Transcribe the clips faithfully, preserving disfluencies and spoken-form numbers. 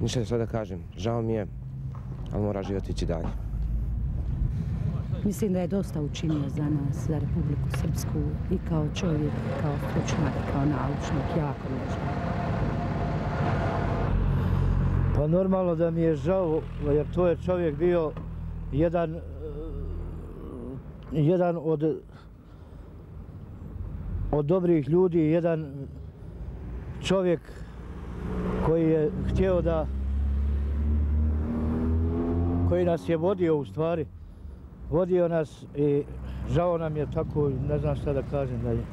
Ništa sve da kažem, žao mi je, ali mora život ići dalje. Mislim da je dosta učinio za nas, za Republiku Srpsku, i kao čovjek, i kao stručnjak, i kao naučnik, jako mi je žao. Pa normalno da mi je žao, jer to je čovjek bio jedan, jedan od, od dobrih ljudi, jedan čovjek koji je htio da, koji nas je vodio u stvari. Vodio nas i žao nam je tako, ne znam šta da kažem dalje.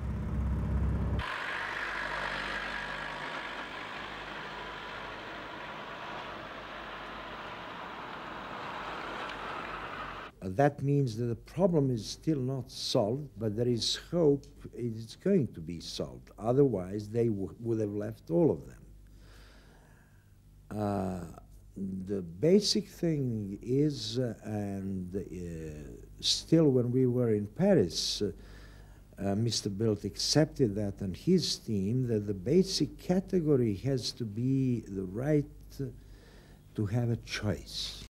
That means that the problem is still not solved, but there is hope it's going to be solved. Otherwise, they would have left all of them. Uh, the basic thing is, uh, and uh, still when we were in Paris, uh, uh, Mister Bildt accepted that and his team, that the basic category has to be the right to have a choice.